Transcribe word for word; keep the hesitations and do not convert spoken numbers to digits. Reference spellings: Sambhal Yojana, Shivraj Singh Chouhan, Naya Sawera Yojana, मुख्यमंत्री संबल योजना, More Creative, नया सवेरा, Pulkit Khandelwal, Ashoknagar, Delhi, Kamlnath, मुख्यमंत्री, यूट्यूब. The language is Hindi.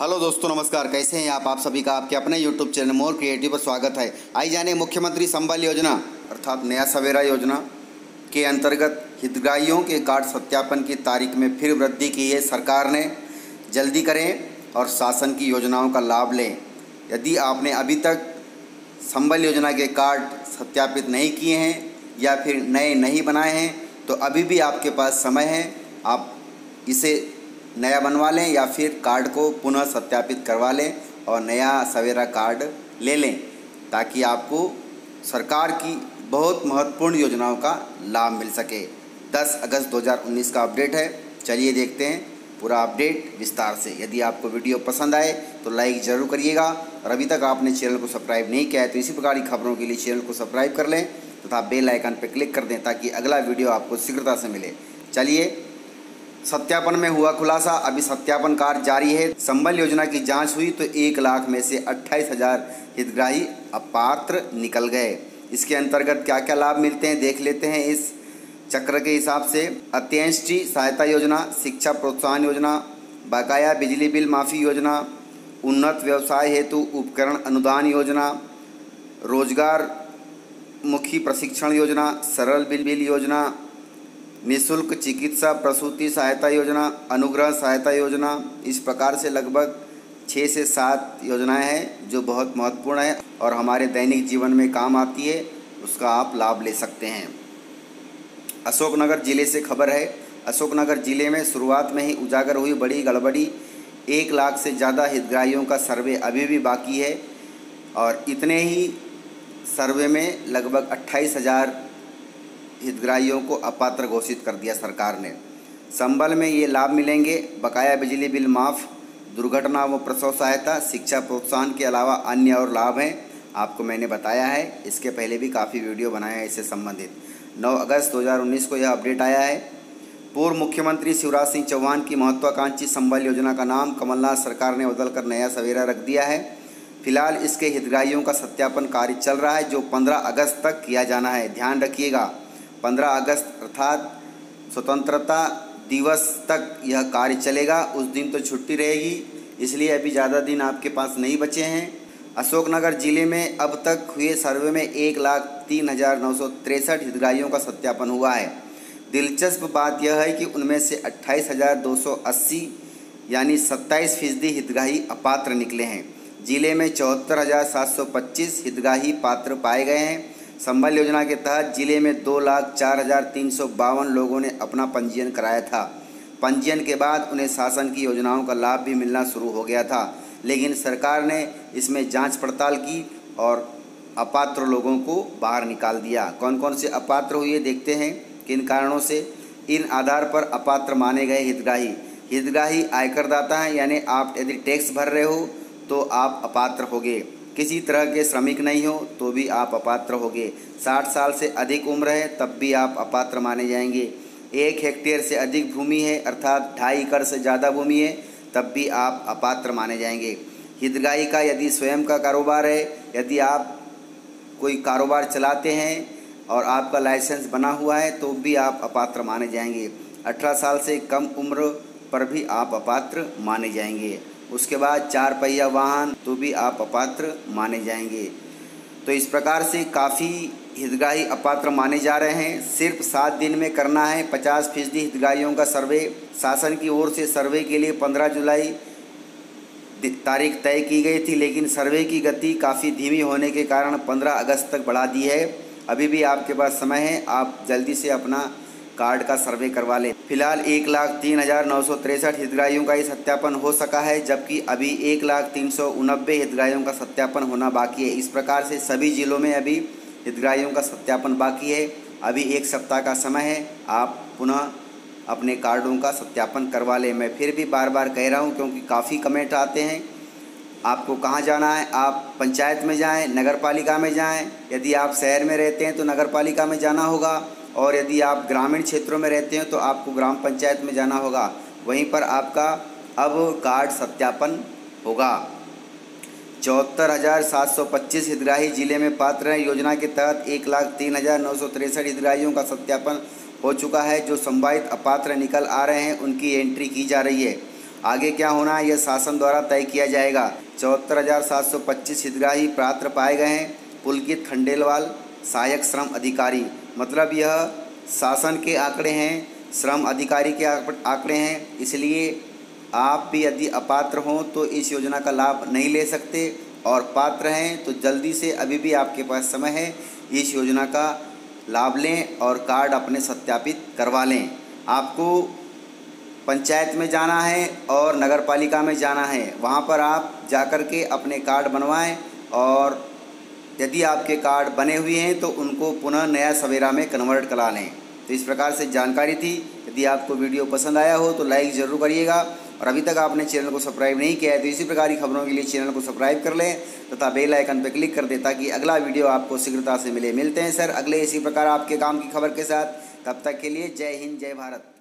हेलो दोस्तों, नमस्कार। कैसे हैं आप आप सभी का आपके अपने यूट्यूब चैनल मोर क्रिएटिव पर स्वागत है। आई जाने मुख्यमंत्री संबल योजना अर्थात नया सवेरा योजना के अंतर्गत हितग्राहियों के कार्ड सत्यापन की तारीख में फिर वृद्धि की है सरकार ने। जल्दी करें और शासन की योजनाओं का लाभ लें। यदि आपने अभी तक संबल योजना के कार्ड सत्यापित नहीं किए हैं या फिर नए नहीं बनाए हैं तो अभी भी आपके पास समय है, आप इसे नया बनवा लें या फिर कार्ड को पुनः सत्यापित करवा लें और नया सवेरा कार्ड ले लें ताकि आपको सरकार की बहुत महत्वपूर्ण योजनाओं का लाभ मिल सके। दस अगस्त दो हज़ार उन्नीस का अपडेट है। चलिए देखते हैं पूरा अपडेट विस्तार से। यदि आपको वीडियो पसंद आए तो लाइक ज़रूर करिएगा और अभी तक आपने चैनल को सब्सक्राइब नहीं किया है तो इसी प्रकार की खबरों के लिए चैनल को सब्सक्राइब कर लें तथा बेल आइकन पर क्लिक कर दें ताकि अगला वीडियो आपको शीघ्रता से मिले। चलिए, सत्यापन में हुआ खुलासा। अभी सत्यापन कार्य जारी है। संबल योजना की जांच हुई तो एक लाख में से अट्ठाईस हज़ार हितग्राही अपात्र निकल गए। इसके अंतर्गत क्या क्या लाभ मिलते हैं देख लेते हैं इस चक्र के हिसाब से। अंत्येष्टि सहायता योजना, शिक्षा प्रोत्साहन योजना, बकाया बिजली बिल माफ़ी योजना, उन्नत व्यवसाय हेतु उपकरण अनुदान योजना, रोजगार मुखी प्रशिक्षण योजना, सरल बिल बिल योजना, निःशुल्क चिकित्सा प्रसूति सहायता योजना, अनुग्रह सहायता योजना। इस प्रकार से लगभग छः से सात योजनाएं हैं जो बहुत महत्वपूर्ण है और हमारे दैनिक जीवन में काम आती है, उसका आप लाभ ले सकते हैं। अशोकनगर ज़िले से खबर है। अशोकनगर ज़िले में शुरुआत में ही उजागर हुई बड़ी गड़बड़ी। एक लाख से ज़्यादा हितग्राहियों का सर्वे अभी भी बाकी है और इतने ही सर्वे में लगभग अट्ठाईस हज़ार हितग्राहियों को अपात्र घोषित कर दिया सरकार ने। संबल में ये लाभ मिलेंगे: बकाया बिजली बिल माफ़, दुर्घटना व प्रसव सहायता, शिक्षा प्रोत्साहन के अलावा अन्य और लाभ हैं। आपको मैंने बताया है, इसके पहले भी काफ़ी वीडियो बनाए हैं इससे संबंधित। नौ अगस्त दो हज़ार उन्नीस को यह अपडेट आया है। पूर्व मुख्यमंत्री शिवराज सिंह चौहान की महत्वाकांक्षी संबल योजना का नाम कमलनाथ सरकार ने बदलकर नया सवेरा रख दिया है। फिलहाल इसके हितग्राहियों का सत्यापन कार्य चल रहा है जो पंद्रह अगस्त तक किया जाना है। ध्यान रखिएगा, पंद्रह अगस्त अर्थात स्वतंत्रता दिवस तक यह कार्य चलेगा। उस दिन तो छुट्टी रहेगी, इसलिए अभी ज़्यादा दिन आपके पास नहीं बचे हैं। अशोकनगर ज़िले में अब तक हुए सर्वे में एक लाख तीन हज़ार नौ सौ तिरसठ हितग्राहियों का सत्यापन हुआ है। दिलचस्प बात यह है कि उनमें से अट्ठाईस हज़ार दो सौ अस्सी यानी सत्ताईस फीसदी हितग्राही अपात्र निकले हैं। ज़िले में चौहत्तर हज़ार सात सौ पच्चीस हितग्राही पात्र पाए गए हैं। संबल योजना के तहत जिले में दो लाख चार हज़ार तीन सौ बावन लोगों ने अपना पंजीयन कराया था। पंजीयन के बाद उन्हें शासन की योजनाओं का लाभ भी मिलना शुरू हो गया था, लेकिन सरकार ने इसमें जांच पड़ताल की और अपात्र लोगों को बाहर निकाल दिया। कौन कौन से अपात्र हुए देखते हैं किन कारणों से। इन आधार पर अपात्र माने गए हितग्राही। हितग्राही आयकरदाता हैं, यानी आप यदि टैक्स भर रहे हो तो आप अपात्र हो गए। किसी तरह के श्रमिक नहीं हो तो भी आप अपात्र होंगे। साठ साल से अधिक उम्र है तब भी आप अपात्र माने जाएंगे। एक हेक्टेयर से अधिक भूमि है अर्थात ढाई एकड़ से ज़्यादा भूमि है तब भी आप अपात्र माने जाएंगे। हितग्राही का यदि स्वयं का कारोबार है, यदि आप कोई कारोबार चलाते हैं और आपका लाइसेंस बना हुआ है तो भी आप अपात्र माने जाएंगे। अठारह साल से कम उम्र पर भी आप अपात्र माने जाएंगे। उसके बाद चार पहिया वाहन तो भी आप अपात्र माने जाएंगे। तो इस प्रकार से काफ़ी हितग्राही अपात्र माने जा रहे हैं। सिर्फ सात दिन में करना है पचास फीसदी हितग्राहियों का सर्वे। शासन की ओर से सर्वे के लिए पंद्रह जुलाई तारीख तय की गई थी, लेकिन सर्वे की गति काफ़ी धीमी होने के कारण पंद्रह अगस्त तक बढ़ा दी है। अभी भी आपके पास समय है, आप जल्दी से अपना कार्ड का सर्वे करवा लें। फिलहाल एक लाख तीन हज़ार नौ सौ तिरसठ हितग्राहियों का ये सत्यापन हो सका है, जबकि अभी एक लाख तीन सौ उनबे हितग्राहियों का सत्यापन होना बाकी है। इस प्रकार से सभी जिलों में अभी हितग्राहियों का सत्यापन बाकी है। अभी एक सप्ताह का समय है, आप पुनः अपने कार्डों का सत्यापन करवा लें। मैं फिर भी बार बार कह रहा हूँ क्योंकि काफ़ी कमेंट आते हैं। आपको कहाँ जाना है, आप पंचायत में जाएँ, नगर पालिका में जाएँ। यदि आप शहर में रहते हैं तो नगर पालिका में जाना होगा और यदि आप ग्रामीण क्षेत्रों में रहते हैं तो आपको ग्राम पंचायत में जाना होगा। वहीं पर आपका अब कार्ड सत्यापन होगा। चौहत्तर हज़ार सात सौ पच्चीस हितग्राही जिले में पात्र हैं। योजना के तहत एक लाख तीन हज़ार नौ सौ तिरसठ हितग्राहियों का सत्यापन हो चुका है। जो संभावित अपात्र निकल आ रहे हैं उनकी एंट्री की जा रही है आगे क्या होना है यह शासन द्वारा तय किया जाएगा। चौहत्तर हज़ार सात सौ पच्चीस हितग्राही पात्र पाए गए हैं। पुलकित खंडेलवाल सहायक श्रम अधिकारी, मतलब यह शासन के आंकड़े हैं, श्रम अधिकारी के आंकड़े हैं, इसलिए आप भी यदि अपात्र हों तो इस योजना का लाभ नहीं ले सकते और पात्र हैं तो जल्दी से, अभी भी आपके पास समय है, इस योजना का लाभ लें और कार्ड अपने सत्यापित करवा लें। आपको पंचायत में जाना है और नगर पालिका में जाना है, वहाँ पर आप जा कर के अपने कार्ड बनवाएं और यदि आपके कार्ड बने हुए हैं तो उनको पुनः नया सवेरा में कन्वर्ट करा लें। तो इस प्रकार से जानकारी थी। यदि आपको वीडियो पसंद आया हो तो लाइक ज़रूर करिएगा और अभी तक आपने चैनल को सब्सक्राइब नहीं किया है तो इसी प्रकार की खबरों के लिए चैनल को सब्सक्राइब कर लें तथा बेल आइकन पर क्लिक कर दें ताकि अगला वीडियो आपको शीघ्रता से मिले। मिलते हैं सर अगले इसी प्रकार आपके काम की खबर के साथ, तब तक के लिए जय हिंद, जय भारत।